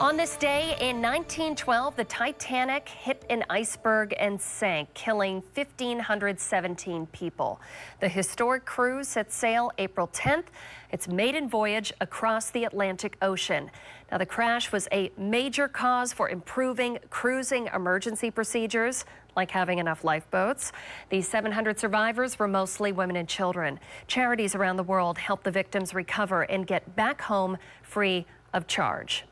On this day in 1912, the Titanic hit an iceberg and sank, killing 1,517 people. The historic cruise set sail April 10th, its maiden voyage across the Atlantic Ocean. Now, the crash was a major cause for improving cruising emergency procedures, like having enough lifeboats. These 700 survivors were mostly women and children. Charities around the world helped the victims recover and get back home free of charge.